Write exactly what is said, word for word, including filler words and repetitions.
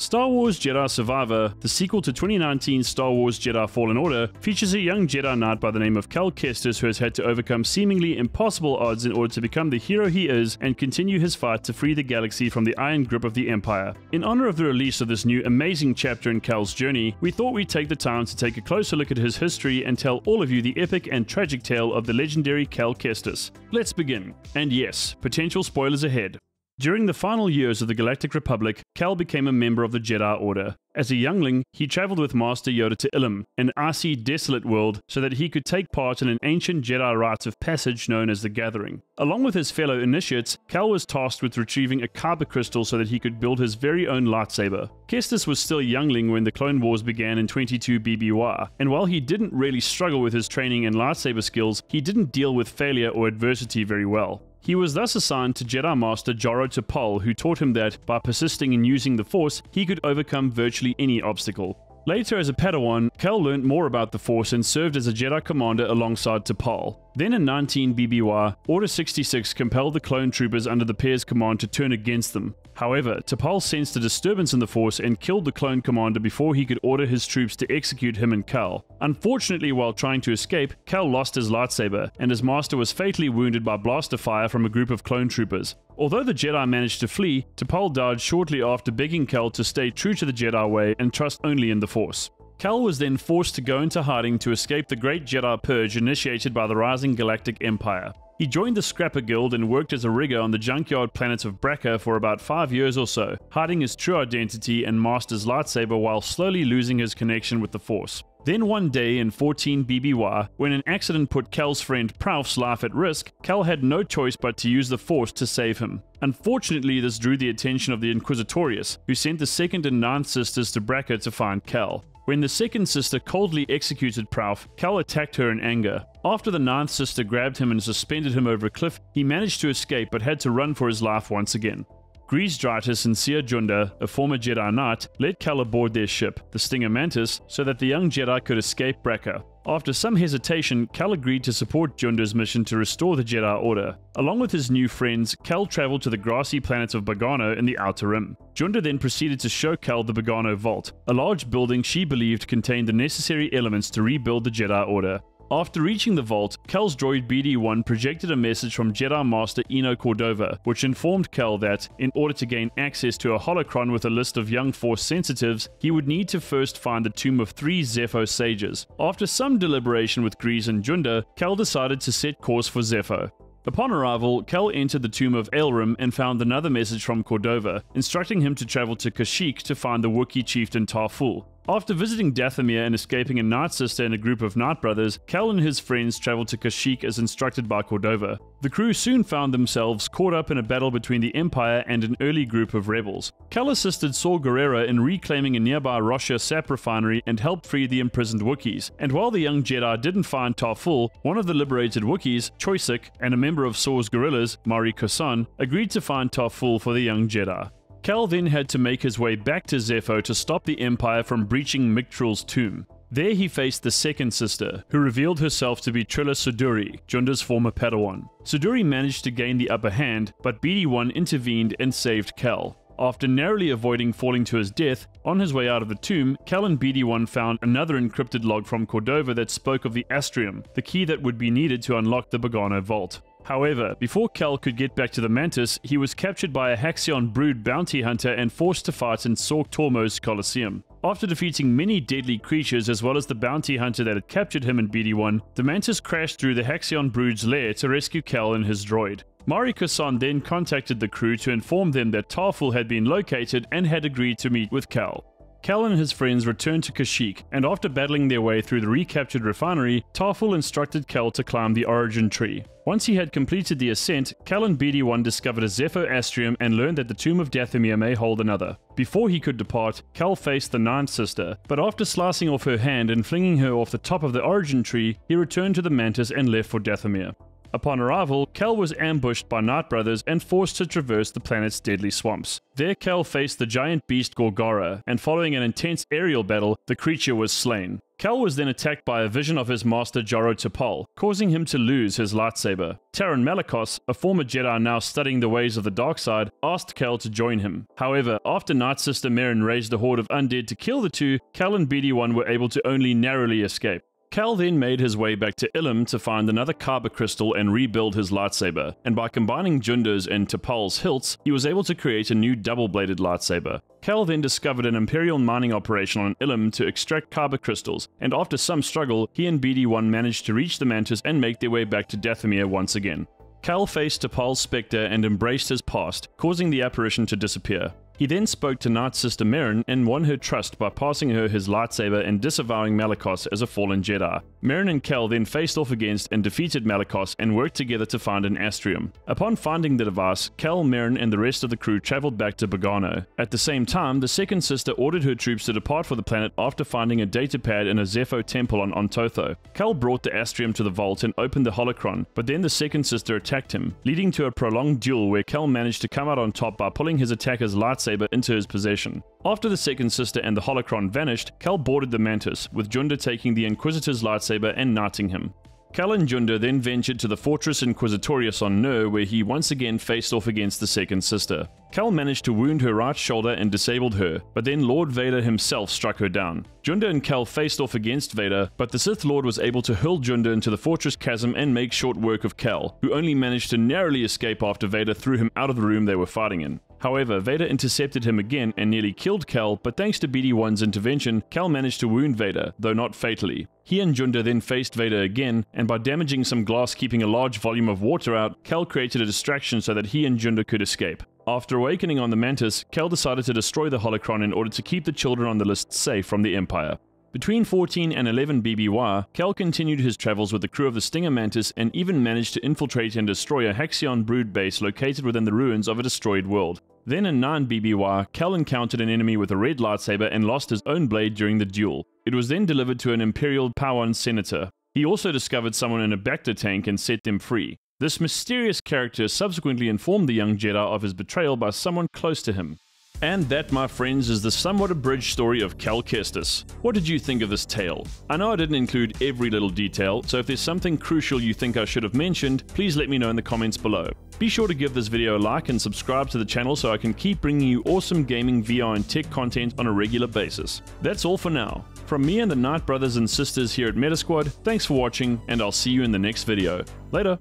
Star Wars Jedi Survivor, the sequel to twenty nineteen's Star Wars Jedi Fallen Order, features a young Jedi Knight by the name of Cal Kestis who has had to overcome seemingly impossible odds in order to become the hero he is and continue his fight to free the galaxy from the iron grip of the Empire. In honor of the release of this new amazing chapter in Cal's journey, we thought we'd take the time to take a closer look at his history and tell all of you the epic and tragic tale of the legendary Cal Kestis. Let's begin. And yes, potential spoilers ahead. During the final years of the Galactic Republic, Cal became a member of the Jedi Order. As a youngling, he traveled with Master Yoda to Ilum, an icy, desolate world, so that he could take part in an ancient Jedi rites of passage known as the Gathering. Along with his fellow initiates, Cal was tasked with retrieving a kyber crystal so that he could build his very own lightsaber. Kestis was still a youngling when the Clone Wars began in twenty-two B B Y, and while he didn't really struggle with his training and lightsaber skills, he didn't deal with failure or adversity very well. He was thus assigned to Jedi Master Jaro Tapal, who taught him that, by persisting in using the Force, he could overcome virtually any obstacle. Later as a Padawan, Cal learned more about the Force and served as a Jedi Commander alongside Tapal. Then in nineteen B B Y, Order sixty-six compelled the clone troopers under the pair's command to turn against them. However, Tapal sensed a disturbance in the Force and killed the clone commander before he could order his troops to execute him and Cal. Unfortunately, while trying to escape, Cal lost his lightsaber, and his master was fatally wounded by blaster fire from a group of clone troopers. Although the Jedi managed to flee, Tapal died shortly after begging Cal to stay true to the Jedi way and trust only in the Force. Cal was then forced to go into hiding to escape the Great Jedi Purge initiated by the rising Galactic Empire. He joined the Scrapper Guild and worked as a rigger on the junkyard planet of Bracca for about five years or so, hiding his true identity and Master's lightsaber while slowly losing his connection with the Force. Then one day in fourteen B B Y, when an accident put Cal's friend Prouf's life at risk, Cal had no choice but to use the Force to save him. Unfortunately, this drew the attention of the Inquisitorius, who sent the second and ninth sisters to Bracca to find Cal. When the second sister coldly executed Prouf, Cal attacked her in anger. After the ninth sister grabbed him and suspended him over a cliff, he managed to escape but had to run for his life once again. Greez Dritus and Cere Junda, a former Jedi Knight, led Cal aboard their ship, the Stinger Mantis, so that the young Jedi could escape Bracca. After some hesitation, Cal agreed to support Junda's mission to restore the Jedi Order. Along with his new friends, Cal traveled to the grassy planet of Bogano in the Outer Rim. Junda then proceeded to show Cal the Bogano Vault, a large building she believed contained the necessary elements to rebuild the Jedi Order. After reaching the vault, Cal's droid B D one projected a message from Jedi Master Eno Cordova, which informed Cal that, in order to gain access to a holocron with a list of young Force sensitives, he would need to first find the tomb of three Zeffo sages. After some deliberation with Greez and Junda, Cal decided to set course for Zeffo. Upon arrival, Cal entered the tomb of Elrim and found another message from Cordova, instructing him to travel to Kashyyyk to find the Wookiee chieftain Tarfful. After visiting Dathomir and escaping a Nightsister and a group of Night Brothers, Cal and his friends traveled to Kashyyyk as instructed by Cordova. The crew soon found themselves caught up in a battle between the Empire and an early group of rebels. Cal assisted Saw Gerrera in reclaiming a nearby Rosha sap refinery and helped free the imprisoned Wookiees, and while the young Jedi didn't find Tarfful, one of the liberated Wookiees, Choisik, and a member of Saw's guerrillas, Mari Kosson, agreed to find Tarfful for the young Jedi. Cal then had to make his way back to Zeffo to stop the Empire from breaching Mictril's tomb. There he faced the second sister, who revealed herself to be Trilla Suduri, Junda's former Padawan. Suduri managed to gain the upper hand, but B D one intervened and saved Cal. After narrowly avoiding falling to his death, on his way out of the tomb, Cal and B D one found another encrypted log from Cordova that spoke of the Astrium, the key that would be needed to unlock the Bogano Vault. However, before Cal could get back to the Mantis, he was captured by a Haxion Brood bounty hunter and forced to fight in Sork Tormo's Colosseum. After defeating many deadly creatures as well as the bounty hunter that had captured him in B D one, the Mantis crashed through the Haxion Brood's lair to rescue Cal and his droid. Mari Kosson then contacted the crew to inform them that Tarfful had been located and had agreed to meet with Cal. Cal and his friends returned to Kashyyyk, and after battling their way through the recaptured refinery, Tarfful instructed Cal to climb the Origin Tree. Once he had completed the ascent, Cal and B D one discovered a Zeffo Astrium and learned that the tomb of Dathomir may hold another. Before he could depart, Cal faced the Ninth Sister, but after slicing off her hand and flinging her off the top of the Origin Tree, he returned to the Mantis and left for Dathomir. Upon arrival, Cal was ambushed by Night Brothers and forced to traverse the planet's deadly swamps. There Cal faced the giant beast Gorgara, and following an intense aerial battle, the creature was slain. Cal was then attacked by a vision of his master Jaro Tapal, causing him to lose his lightsaber. Taron Malicos, a former Jedi now studying the ways of the dark side, asked Cal to join him. However, after Nightsister Merrin raised a horde of undead to kill the two, Cal and B D one were able to only narrowly escape. Cal then made his way back to Ilum to find another kyber crystal and rebuild his lightsaber, and by combining Junda's and Tapal's hilts, he was able to create a new double-bladed lightsaber. Cal then discovered an Imperial mining operation on Ilum to extract kyber crystals, and after some struggle, he and B D one managed to reach the Mantis and make their way back to Dathomir once again. Cal faced Tapal's spectre and embraced his past, causing the apparition to disappear. He then spoke to Nightsister Merrin and won her trust by passing her his lightsaber and disavowing Malicos as a fallen Jedi. Merrin and Cal then faced off against and defeated Malicos and worked together to find an Astrium. Upon finding the device, Cal, Merrin and the rest of the crew travelled back to Bogano. At the same time, the Second Sister ordered her troops to depart for the planet after finding a datapad in a Zeffo temple on Ontotho. Cal brought the Astrium to the vault and opened the holocron, but then the Second Sister attacked him, leading to a prolonged duel where Cal managed to come out on top by pulling his attacker's lightsaber into his possession. After the Second Sister and the holocron vanished, Cal boarded the Mantis, with Junda taking the Inquisitor's lightsaber and knighting him. Cal and Junda then ventured to the Fortress Inquisitorius on Nur, where he once again faced off against the Second Sister. Cal managed to wound her right shoulder and disabled her, but then Lord Vader himself struck her down. Junda and Cal faced off against Vader, but the Sith Lord was able to hurl Junda into the Fortress Chasm and make short work of Cal, who only managed to narrowly escape after Vader threw him out of the room they were fighting in. However, Vader intercepted him again and nearly killed Cal, but thanks to B D one's intervention, Cal managed to wound Vader, though not fatally. He and Junda then faced Vader again, and by damaging some glass keeping a large volume of water out, Cal created a distraction so that he and Junda could escape. After awakening on the Mantis, Cal decided to destroy the holocron in order to keep the children on the list safe from the Empire. Between fourteen and eleven B B Y, Cal continued his travels with the crew of the Stinger Mantis and even managed to infiltrate and destroy a Haxion Brood base located within the ruins of a destroyed world. Then in nine B B Y, Cal encountered an enemy with a red lightsaber and lost his own blade during the duel. It was then delivered to an Imperial Pawan senator. He also discovered someone in a Bacta tank and set them free. This mysterious character subsequently informed the young Jedi of his betrayal by someone close to him. And that, my friends, is the somewhat abridged story of Cal Kestis. What did you think of this tale? I know I didn't include every little detail, so if there's something crucial you think I should have mentioned, please let me know in the comments below. Be sure to give this video a like and subscribe to the channel so I can keep bringing you awesome gaming, V R and tech content on a regular basis. That's all for now. From me and the Knight brothers and sisters here at Metasquad, thanks for watching and I'll see you in the next video. Later!